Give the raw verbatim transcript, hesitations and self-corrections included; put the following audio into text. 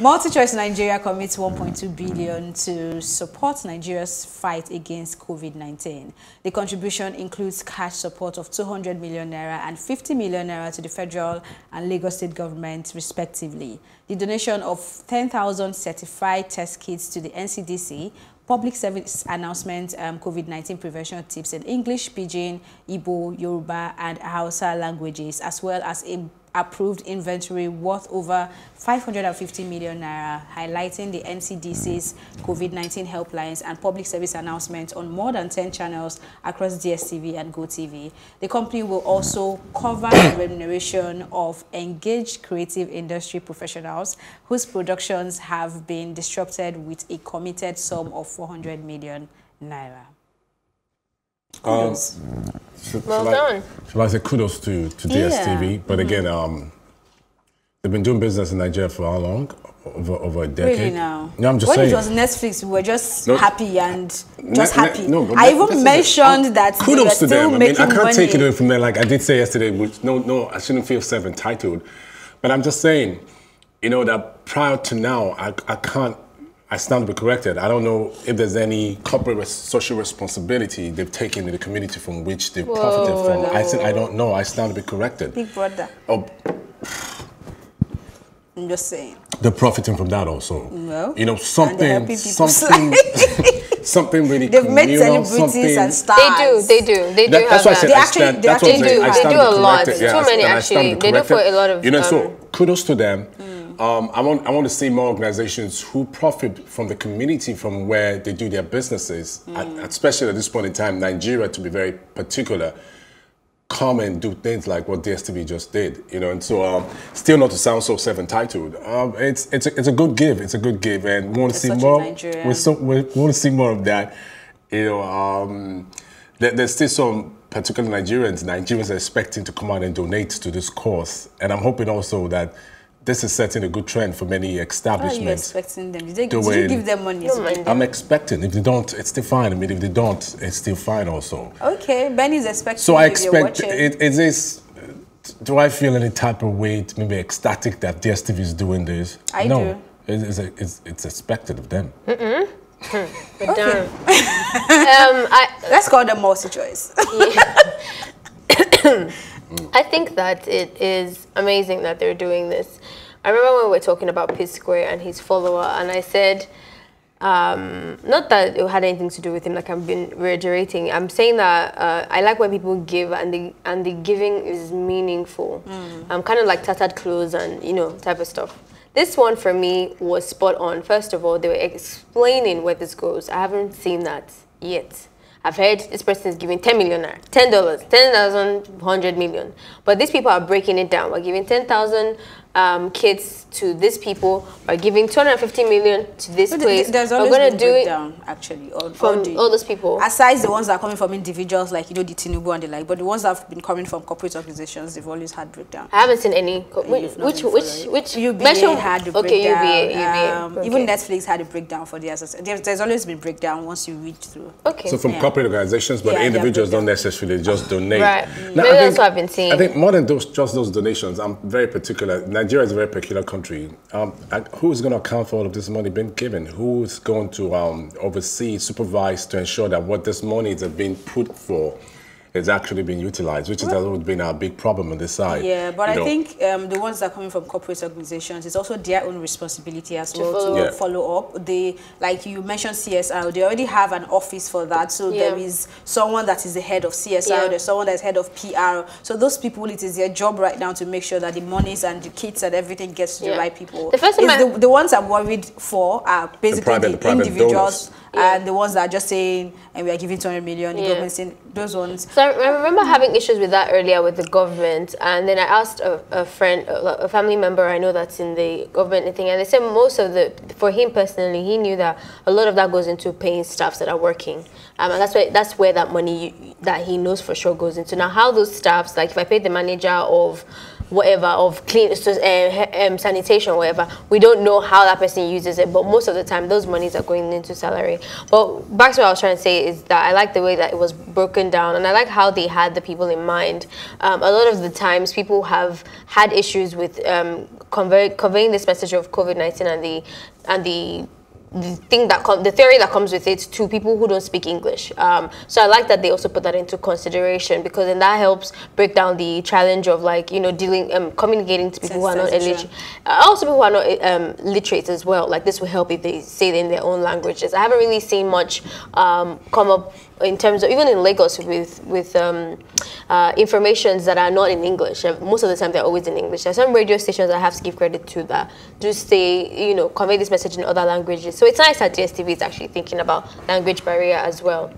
MultiChoice Nigeria commits one point two billion dollars to support Nigeria's fight against COVID nineteen. The contribution includes cash support of two hundred million naira and fifty million naira to the federal and Lagos state governments, respectively. The donation of ten thousand certified test kits to the N C D C, public service announcement, um, COVID nineteen prevention tips in English, Pidgin, Igbo, Yoruba, and Hausa languages, as well as a approved inventory worth over five hundred fifty million naira, highlighting the N C D C's COVID nineteen helplines and public service announcements on more than ten channels across D S T V and GoTV. The company will also cover the remuneration of engaged creative industry professionals whose productions have been disrupted with a committed sum of four hundred million naira. Kudos. Um, should, well shall done. I, shall I say kudos to, to D S T V? Yeah. But mm-hmm. again, um, they've been doing business in Nigeria for how long? Over, over a decade. Really now. No, I'm just when saying. It was Netflix, we were just no, happy and just happy. No, I even mentioned a, that kudos they were to them. Still I, mean, I can't money. take it away from there. Like I did say yesterday, which no, no, I shouldn't feel self-entitled. But I'm just saying, you know, that prior to now, I, I can't. I stand to be corrected. I don't know if there's any corporate res social responsibility they've taken in the community from which they've Whoa, profited from. No. I said I don't know. I stand to be corrected. Big brother. Oh. I'm just saying. They're profiting from that also. No. You know something. Something. Something really. They've made celebrities and stars. They do. They do. They that, do. That's why I said. They actually. Stand, they, actually do. I stand they do. They do a lot. Yeah, Too I, many actually. They do for a lot of. You know. Um, so kudos to them. Mm. Um, I want I want to see more organizations who profit from the community from where they do their businesses, mm. at, especially at this point in time, Nigeria, to be very particular, come and do things like what D S T V just did, you know. And so, um, still not to sound so self-entitled, um, it's it's a, it's a good give, it's a good give, and we want to see more. We're so, we're, we want to see more of that, you know. Um, there, there's still some. Particular Nigerians, Nigerians are expecting to come out and donate to this cause, and I'm hoping also that. This is setting a good trend for many establishments. How are you expecting them? Did, they, did you give them money? No, I'm expecting. If they don't, it's still fine. I mean, if they don't, it's still fine also. Okay, Benny's expecting. So I expect, it, is this, do I feel any type of way, maybe ecstatic that D S T V is doing this? I no, do. It, it's, it's, it's expected of them. Mm-mm. Hmm. We're okay. done. um, I, Let's call them MultiChoice. Yeah. I think that it is amazing that they're doing this. I remember when we were talking about P Square and his follower, and I said, um, not that it had anything to do with him, like I've been reiterating. I'm saying that uh, I like when people give, and the and the giving is meaningful. Mm. I'm kind of like tattered clothes and you know type of stuff. This one for me was spot on. First of all, they were explaining where this goes. I haven't seen that yet. I've heard this person is giving ten million naira, ten dollars, ten thousand, one hundred million. But these people are breaking it down. We're giving ten thousand um, kids to these people. We're giving two hundred fifty million to this but place. There's always We're going to do it down, actually, all, from all, the, all those people. Aside the ones that are coming from individuals, like, you know, the Tinubu and the like, but the ones that have been coming from corporate organizations, they've always had breakdown. I haven't seen any. Which, which, which, which? U B A had a breakdown. Okay, U B A, U B A. Um, okay. Even Netflix had a breakdown for the assets. There's, there's always been breakdown once you read through. Okay. So from yeah. organizations, but yeah, individuals don't necessarily just donate. Right. Now, Maybe I that's think, what I've been seeing. I think more than those, just those donations, I'm very particular. Nigeria is a very peculiar country. Um, who's going to account for all of this money being given? Who's going to um, oversee, supervise to ensure that what this money is being put for is actually being utilized, which has always been our big problem on this side. Yeah, but you know, I think um, the ones that are coming from corporate organizations, it's also their own responsibility as well to follow, to yeah. follow up. They, like you mentioned C S R, they already have an office for that. So yeah. there is someone that is the head of C S R, yeah. there's someone that's head of P R. So those people, it is their job right now to make sure that the monies and the kits and everything gets to yeah. the right people. The, first the, the ones I'm worried for are basically the, private, the, the individuals. Donors. Yeah. And the ones that are just saying, and we are giving two hundred million, the yeah. government's saying, those ones. So I remember having issues with that earlier with the government. And then I asked a, a friend, a family member I know that's in the government thing. And they said most of the, for him personally, he knew that a lot of that goes into paying staffs that are working. Um, and that's where, that's where that money you, that he knows for sure goes into. Now, how those staffs, like if I pay the manager of whatever, of clean uh, um, sanitation, whatever. We don't know how that person uses it, but most of the time those monies are going into salary. But back to what I was trying to say is that I like the way that it was broken down, and I like how they had the people in mind. Um, a lot of the times people have had issues with um, convey conveying this message of COVID nineteen and the and the the thing that com the theory that comes with it to people who don't speak English. Um, so I like that they also put that into consideration, because then that helps break down the challenge of, like, you know, dealing, um, communicating to people that's who are not illiterate. Uh, also people who are not um, literate as well. Like, this will help if they say it in their own languages. I haven't really seen much um, come up in terms of, even in Lagos, with with um, uh, informations that are not in English. Most of the time they're always in English. There are some radio stations I have to give credit to that just say, you know, convey this message in other languages. So it's nice that D S T V is actually thinking about language barrier as well.